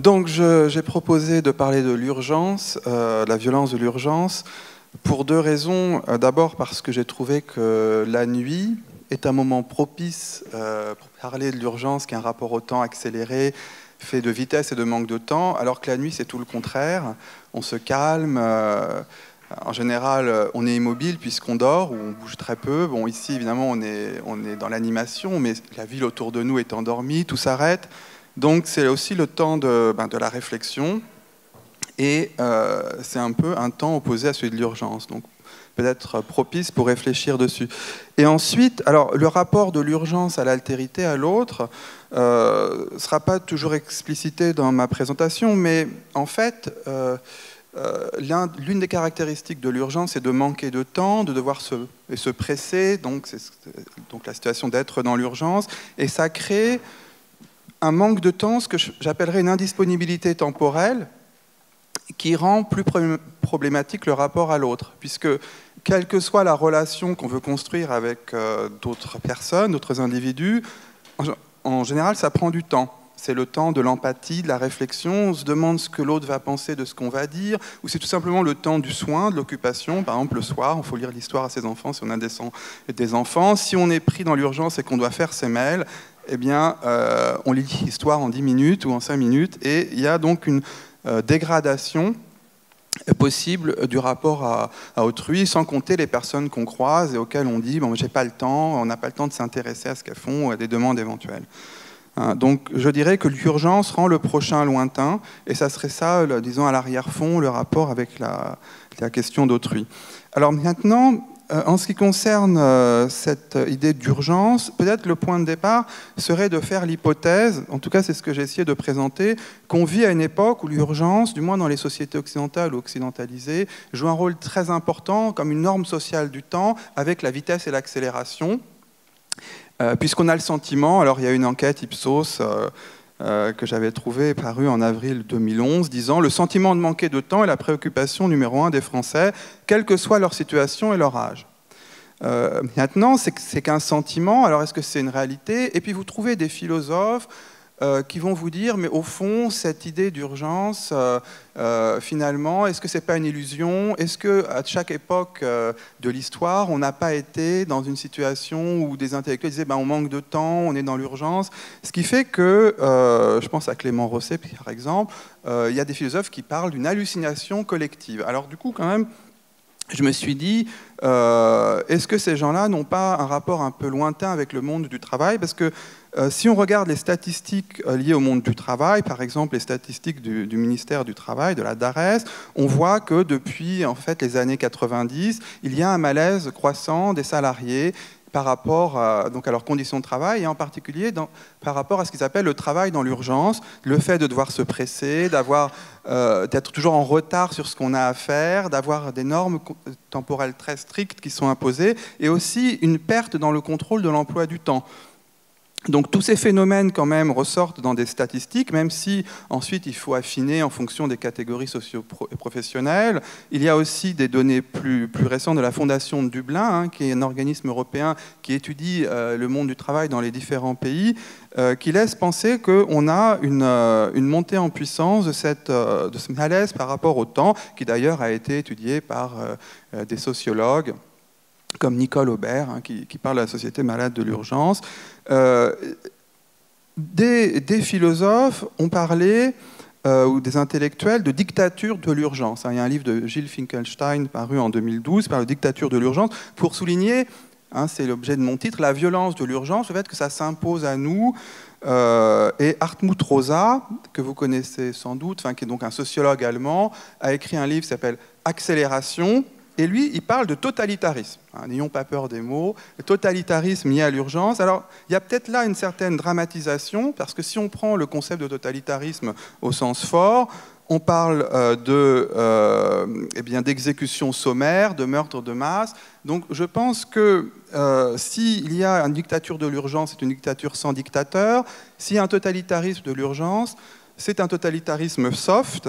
Donc j'ai proposé de parler de l'urgence, la violence de l'urgence, pour deux raisons. D'abord parce que j'ai trouvé que la nuit est un moment propice pour parler de l'urgence, qui a un rapport au temps accéléré, fait de vitesse et de manque de temps, alors que la nuit c'est tout le contraire, on se calme, en général on est immobile puisqu'on dort ou on bouge très peu. Bon, ici évidemment on est dans l'animation, mais la ville autour de nous est endormie, tout s'arrête, donc c'est aussi le temps de la réflexion, et c'est un peu un temps opposé à celui de l'urgence, donc peut-être propice pour réfléchir dessus. Et ensuite, alors, le rapport de l'urgence à l'altérité, à l'autre, ne sera pas toujours explicité dans ma présentation, mais en fait, l'une des caractéristiques de l'urgence, c'est de manquer de temps, de devoir se presser, donc la situation d'être dans l'urgence, et ça crée un manque de temps, ce que j'appellerais une indisponibilité temporelle, qui rend plus problématique le rapport à l'autre, puisque quelle que soit la relation qu'on veut construire avec d'autres personnes, d'autres individus, en général ça prend du temps. C'est le temps de l'empathie, de la réflexion, on se demande ce que l'autre va penser de ce qu'on va dire, ou c'est tout simplement le temps du soin, de l'occupation. Par exemple, le soir, il faut lire l'histoire à ses enfants si on a des enfants. Si on est pris dans l'urgence et qu'on doit faire ses mails, eh bien, on lit l'histoire en 10 minutes ou en 5 minutes, et il y a donc une dégradation possible du rapport à autrui, sans compter les personnes qu'on croise et auxquelles on dit « bon, j'ai pas le temps », on n'a pas le temps de s'intéresser à ce qu'elles font ou à des demandes éventuelles. Hein, donc je dirais que l'urgence rend le prochain lointain, et ça serait ça, disons, à l'arrière-fond, le rapport avec la question d'autrui. Alors maintenant, en ce qui concerne cette idée d'urgence, peut-être le point de départ serait de faire l'hypothèse, en tout cas c'est ce que j'ai essayé de présenter, qu'on vit à une époque où l'urgence, du moins dans les sociétés occidentales ou occidentalisées, joue un rôle très important comme une norme sociale du temps, avec la vitesse et l'accélération, puisqu'on a le sentiment, alors il y a une enquête Ipsos que j'avais trouvée, parue en avril 2011, disant « Le sentiment de manquer de temps est la préoccupation numéro 1 des Français, quelle que soit leur situation et leur âge. » Maintenant, c'est qu'un sentiment, alors est-ce que c'est une réalité? Et puis vous trouvez des philosophes qui vont vous dire « Mais au fond, cette idée d'urgence, finalement, est-ce que c'est pas une illusion? Est-ce qu'à chaque époque de l'histoire, on n'a pas été dans une situation où des intellectuels disaient ben, « on manque de temps, on est dans l'urgence ». Ce qui fait que, je pense à Clément Rosset par exemple, il y a des philosophes qui parlent d'une hallucination collective. Alors du coup, quand même, je me suis dit, est-ce que ces gens-là n'ont pas un rapport un peu lointain avec le monde du travail? Parce que si on regarde les statistiques liées au monde du travail, par exemple les statistiques du ministère du Travail, de la DARES, on voit que depuis en fait, les années 90, il y a un malaise croissant des salariés par rapport donc à leurs conditions de travail, et en particulier par rapport à ce qu'ils appellent le travail dans l'urgence, le fait de devoir se presser, d'être toujours en retard sur ce qu'on a à faire, d'avoir des normes temporelles très strictes qui sont imposées, et aussi une perte dans le contrôle de l'emploi du temps. Donc tous ces phénomènes quand même ressortent dans des statistiques, même si ensuite il faut affiner en fonction des catégories socio-professionnelles. Il y a aussi des données plus récentes de la Fondation de Dublin, hein, qui est un organisme européen qui étudie le monde du travail dans les différents pays, qui laisse penser qu'on a une montée en puissance de ce malaise par rapport au temps, qui d'ailleurs a été étudié par des sociologues, comme Nicole Aubert, hein, qui parle de la société malade de l'urgence. Des philosophes ont parlé, ou des intellectuels, de dictature de l'urgence. Il y a un livre de Gilles Finkelstein paru en 2012, par la dictature de l'urgence, pour souligner, hein, c'est l'objet de mon titre, la violence de l'urgence, le fait que ça s'impose à nous. Et Hartmut Rosa, que vous connaissez sans doute, qui est donc un sociologue allemand, a écrit un livre qui s'appelle « Accélération », et lui, il parle de totalitarisme. N'ayons pas peur des mots. Le totalitarisme lié à l'urgence. Alors, il y a peut-être là une certaine dramatisation, parce que si on prend le concept de totalitarisme au sens fort, on parle d'exécution sommaire, de meurtre de masse. Donc, je pense que s'il y a une dictature de l'urgence, c'est une dictature sans dictateur. S'il y a un totalitarisme de l'urgence, c'est un totalitarisme soft,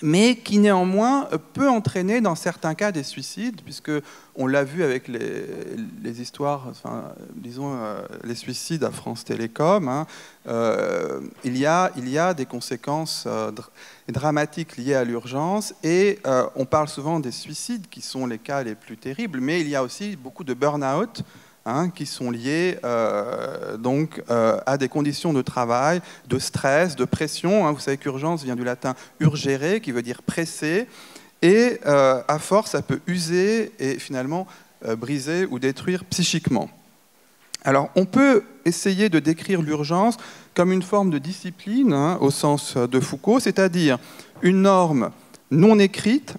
mais qui néanmoins peut entraîner dans certains cas des suicides, puisque on l'a vu avec les histoires, enfin, disons les suicides à France Télécom, hein, il y a des conséquences dramatiques liées à l'urgence, et on parle souvent des suicides qui sont les cas les plus terribles, mais il y a aussi beaucoup de burn-out, hein, qui sont liés à des conditions de travail, de stress, de pression. Hein. Vous savez qu'urgence vient du latin urgere, qui veut dire presser, et à force, ça peut user et finalement briser ou détruire psychiquement. Alors, on peut essayer de décrire l'urgence comme une forme de discipline, hein, au sens de Foucault, c'est-à-dire une norme non écrite,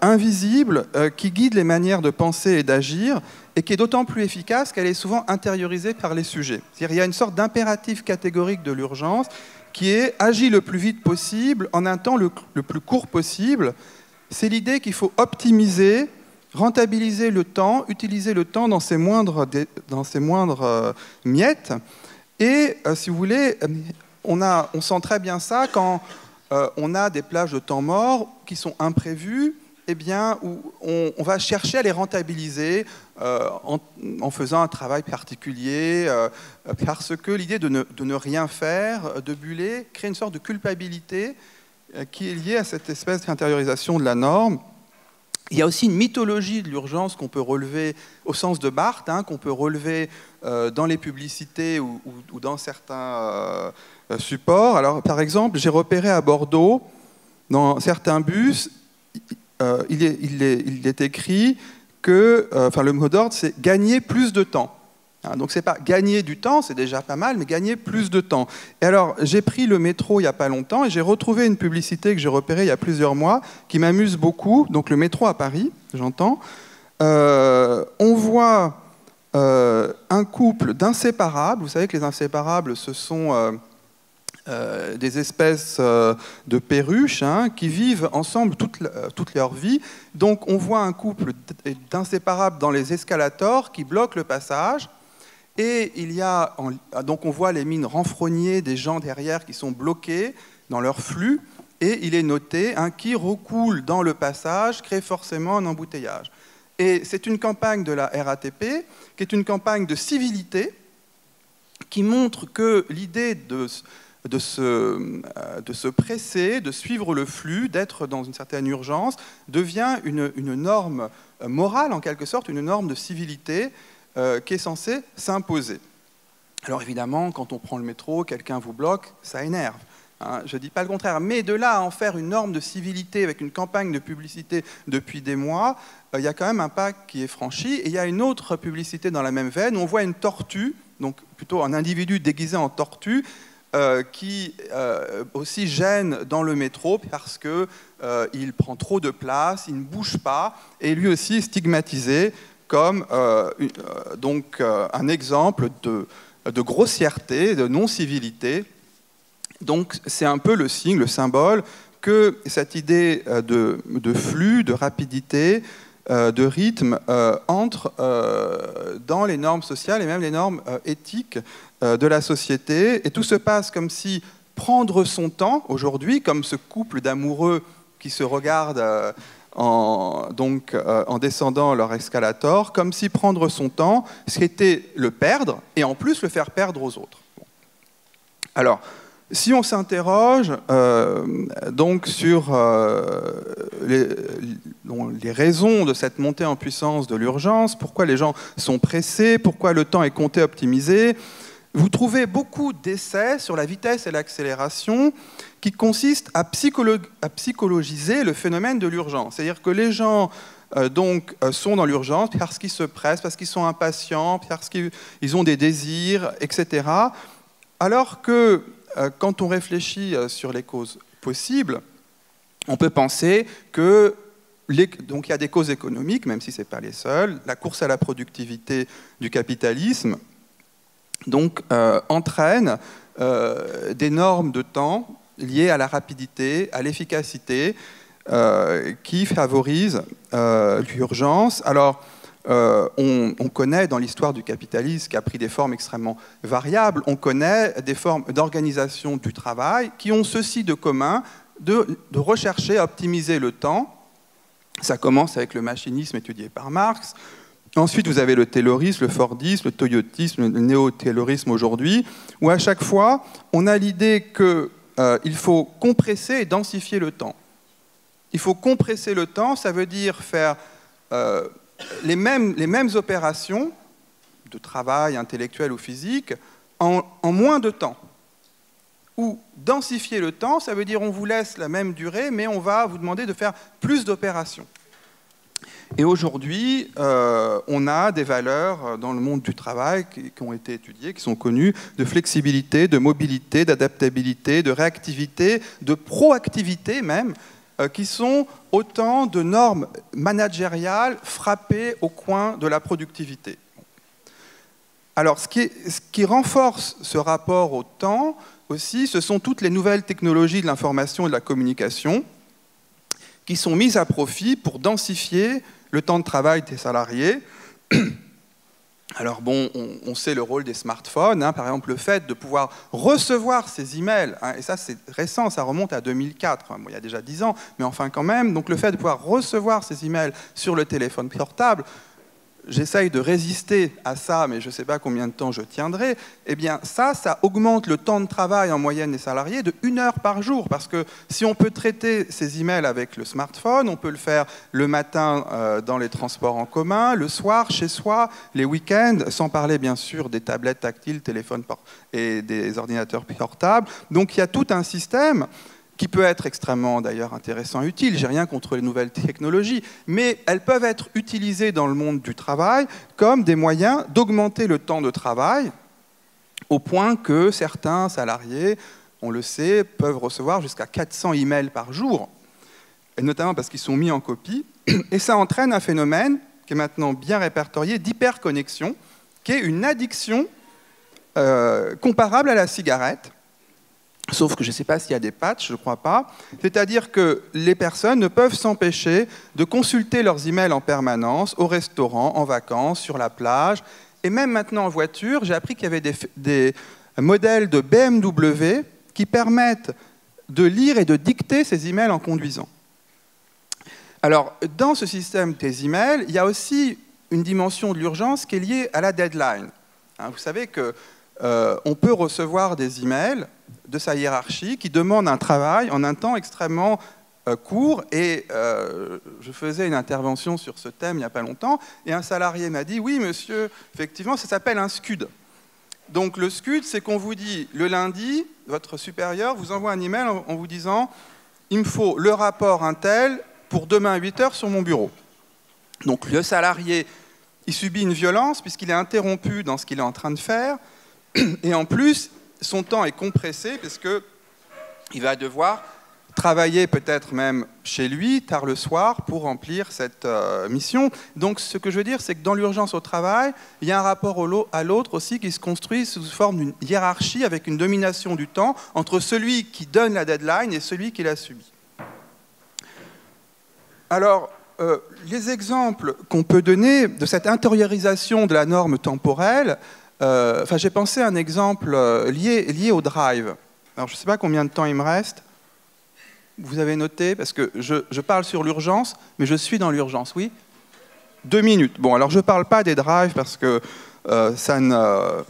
invisible, qui guide les manières de penser et d'agir, et qui est d'autant plus efficace qu'elle est souvent intériorisée par les sujets. C'est-à-dire qu'il y a une sorte d'impératif catégorique de l'urgence qui est « agis le plus vite possible, en un temps le plus court possible ». C'est l'idée qu'il faut optimiser, rentabiliser le temps, utiliser le temps dans ses moindres, miettes. Et si vous voulez, on sent très bien ça quand... on a des plages de temps mort qui sont imprévues, eh bien, où on va chercher à les rentabiliser en faisant un travail particulier, parce que l'idée de ne rien faire, de buller, crée une sorte de culpabilité qui est liée à cette espèce d'intériorisation de la norme. Il y a aussi une mythologie de l'urgence qu'on peut relever, au sens de Barthes, hein, qu'on peut relever dans les publicités ou dans certains... support. Alors, par exemple, j'ai repéré à Bordeaux, dans certains bus, il est écrit que, enfin, le mot d'ordre, c'est gagner plus de temps. Hein, donc, c'est pas gagner du temps, c'est déjà pas mal, mais gagner plus de temps. Et alors, j'ai pris le métro il n'y a pas longtemps et j'ai retrouvé une publicité que j'ai repérée il y a plusieurs mois qui m'amuse beaucoup. Donc, le métro à Paris, j'entends. On voit un couple d'inséparables. Vous savez que les inséparables, ce sont des espèces de perruches, hein, qui vivent ensemble toute leur vie. Donc on voit un couple d'inséparables dans les escalators qui bloquent le passage, et donc on voit les mines renfrognées des gens derrière qui sont bloqués dans leur flux, et il est noté, hein, qui recoule dans le passage crée forcément un embouteillage. Et c'est une campagne de la RATP qui est une campagne de civilité qui montre que l'idée de se presser, de suivre le flux, d'être dans une certaine urgence, devient une norme morale, en quelque sorte, une norme de civilité qui est censée s'imposer. Alors évidemment, quand on prend le métro, quelqu'un vous bloque, ça énerve. Hein, je ne dis pas le contraire, mais de là à en faire une norme de civilité avec une campagne de publicité depuis des mois, il y a quand même un pas qui est franchi. Et il y a une autre publicité dans la même veine où on voit une tortue, donc plutôt un individu déguisé en tortue, qui aussi gêne dans le métro parce qu'il prend trop de place, il ne bouge pas, et lui aussi est stigmatisé comme un exemple de grossièreté, de non-civilité. Donc c'est un peu le signe, le symbole, que cette idée de flux, de rapidité, de rythme entre dans les normes sociales et même les normes éthiques de la société. Et tout se passe comme si prendre son temps aujourd'hui, comme ce couple d'amoureux qui se regardent en descendant leur escalator, comme si prendre son temps, c'était le perdre et en plus le faire perdre aux autres. Bon. Alors, si on s'interroge sur les raisons de cette montée en puissance de l'urgence, pourquoi les gens sont pressés, pourquoi le temps est compté, optimisé, vous trouvez beaucoup d'essais sur la vitesse et l'accélération qui consistent à psychologiser le phénomène de l'urgence. C'est-à-dire que les gens sont dans l'urgence parce qu'ils se pressent, parce qu'ils sont impatients, parce qu'ils ont des désirs, etc. Alors que quand on réfléchit sur les causes possibles, on peut penser que donc il y a des causes économiques, même si ce n'est pas les seules, la course à la productivité du capitalisme donc, entraîne des normes de temps liées à la rapidité, à l'efficacité, qui favorisent l'urgence. Alors, on connaît dans l'histoire du capitalisme, qui a pris des formes extrêmement variables, on connaît des formes d'organisation du travail qui ont ceci de commun de rechercher à optimiser le temps. Ça commence avec le machinisme étudié par Marx. Ensuite, vous avez le taylorisme, le fordisme, le toyotisme, le néo-taylorisme aujourd'hui, où à chaque fois, on a l'idée qu'il faut compresser et densifier le temps. Il faut compresser le temps, ça veut dire faire les mêmes opérations de travail intellectuel ou physique en moins de temps. Ou densifier le temps, ça veut dire on vous laisse la même durée, mais on va vous demander de faire plus d'opérations. Et aujourd'hui, on a des valeurs dans le monde du travail qui ont été étudiées, qui sont connues, de flexibilité, de mobilité, d'adaptabilité, de réactivité, de proactivité même, qui sont autant de normes managériales frappées au coin de la productivité. Alors, ce qui renforce ce rapport au temps, aussi, ce sont toutes les nouvelles technologies de l'information et de la communication qui sont mises à profit pour densifier le temps de travail des salariés. Alors bon, on sait le rôle des smartphones, hein, par exemple le fait de pouvoir recevoir ces emails, hein, et ça c'est récent, ça remonte à 2004, hein, bon, il y a déjà 10 ans, mais enfin quand même, donc le fait de pouvoir recevoir ces emails sur le téléphone portable, j'essaye de résister à ça, mais je ne sais pas combien de temps je tiendrai, eh bien ça augmente le temps de travail en moyenne des salariés de 1 heure par jour, parce que si on peut traiter ces emails avec le smartphone, on peut le faire le matin dans les transports en commun, le soir, chez soi, les week-ends, sans parler bien sûr des tablettes tactiles, téléphones et des ordinateurs portables. Donc il y a tout un système qui peut être extrêmement d'ailleurs intéressant et utile, j'ai rien contre les nouvelles technologies, mais elles peuvent être utilisées dans le monde du travail comme des moyens d'augmenter le temps de travail, au point que certains salariés, on le sait, peuvent recevoir jusqu'à 400 emails par jour, et notamment parce qu'ils sont mis en copie, et ça entraîne un phénomène qui est maintenant bien répertorié d'hyperconnexion, qui est une addiction comparable à la cigarette, sauf que je ne sais pas s'il y a des patchs, je ne crois pas. C'est-à-dire que les personnes ne peuvent s'empêcher de consulter leurs emails en permanence, au restaurant, en vacances, sur la plage. Et même maintenant en voiture, j'ai appris qu'il y avait des modèles de BMW qui permettent de lire et de dicter ces emails en conduisant. Alors, dans ce système des emails, il y a aussi une dimension de l'urgence qui est liée à la deadline. Hein, vous savez que on peut recevoir des emails de sa hiérarchie qui demandent un travail en un temps extrêmement court. Et je faisais une intervention sur ce thème il n'y a pas longtemps, et un salarié m'a dit « Oui, monsieur, effectivement, ça s'appelle un scud. » Donc le scud, c'est qu'on vous dit le lundi, votre supérieur vous envoie un email en vous disant « Il me faut le rapport Intel pour demain à 8 h sur mon bureau. » Donc le salarié, il subit une violence puisqu'il est interrompu dans ce qu'il est en train de faire. Et en plus, son temps est compressé parce qu'il va devoir travailler peut-être même chez lui, tard le soir, pour remplir cette mission. Donc ce que je veux dire, c'est que dans l'urgence au travail, il y a un rapport à l'autre aussi qui se construit sous forme d'une hiérarchie avec une domination du temps entre celui qui donne la deadline et celui qui l'a subi. Alors, les exemples qu'on peut donner de cette intériorisation de la norme temporelle, j'ai pensé à un exemple lié au drive. Alors, je ne sais pas combien de temps il me reste. Vous avez noté, parce que je parle sur l'urgence, mais je suis dans l'urgence, oui. 2 minutes. Bon, alors je ne parle pas des drives parce que je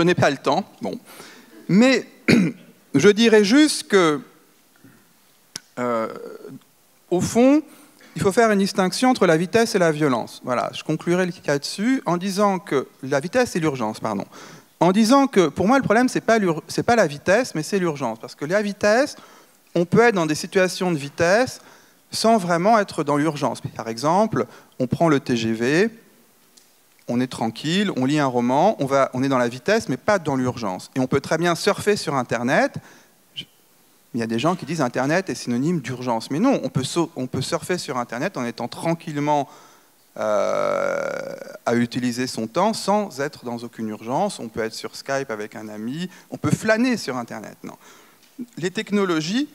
n'ai pas le temps. Bon. Mais je dirais juste que, au fond, il faut faire une distinction entre la vitesse et la violence. Voilà, je conclurai le cas dessus en disant que la vitesse et l'urgence, pardon. En disant que pour moi le problème c'est pas la vitesse mais c'est l'urgence, parce que la vitesse, on peut être dans des situations de vitesse sans vraiment être dans l'urgence. Par exemple, on prend le TGV, on est tranquille, on lit un roman, on est dans la vitesse mais pas dans l'urgence. Et on peut très bien surfer sur Internet. Il y a des gens qui disent Internet est synonyme d'urgence. Mais non, on peut surfer sur Internet en étant tranquillement à utiliser son temps sans être dans aucune urgence. On peut être sur Skype avec un ami. On peut flâner sur Internet. Non. Les technologies,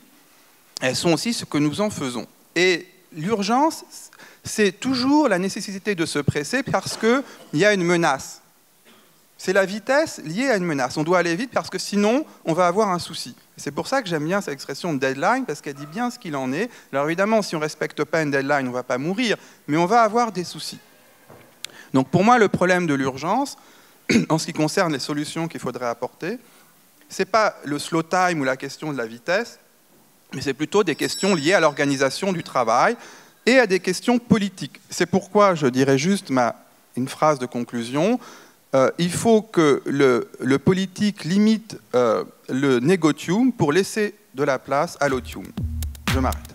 elles sont aussi ce que nous en faisons. Et l'urgence, c'est toujours la nécessité de se presser parce qu'il y a une menace. C'est la vitesse liée à une menace. On doit aller vite parce que sinon, on va avoir un souci. C'est pour ça que j'aime bien cette expression de deadline, parce qu'elle dit bien ce qu'il en est. Alors évidemment, si on ne respecte pas une deadline, on ne va pas mourir, mais on va avoir des soucis. Donc pour moi, le problème de l'urgence, en ce qui concerne les solutions qu'il faudrait apporter, ce n'est pas le slow time ou la question de la vitesse, mais c'est plutôt des questions liées à l'organisation du travail et à des questions politiques. C'est pourquoi je dirais juste une phrase de conclusion. Il faut que le politique limite le négotium pour laisser de la place à l'otium. Je m'arrête.